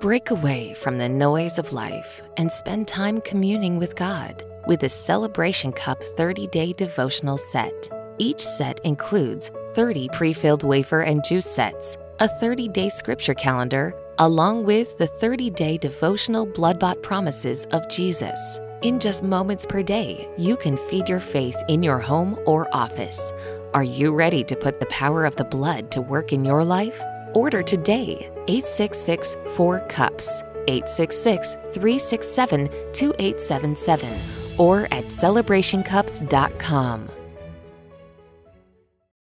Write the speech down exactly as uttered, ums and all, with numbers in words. Break away from the noise of life and spend time communing with God with the Celebration Cup thirty-day devotional set. Each set includes thirty pre-filled wafer and juice sets, a thirty-day scripture calendar, along with the thirty-day devotional Blood Bought Promises of Jesus. In just moments per day, you can feed your faith in your home or office. Are you ready to put the power of the blood to work in your life? Order today, eight six six, four, CUPS, eight six six, three six seven, two eight seven seven, or at celebration cups dot com.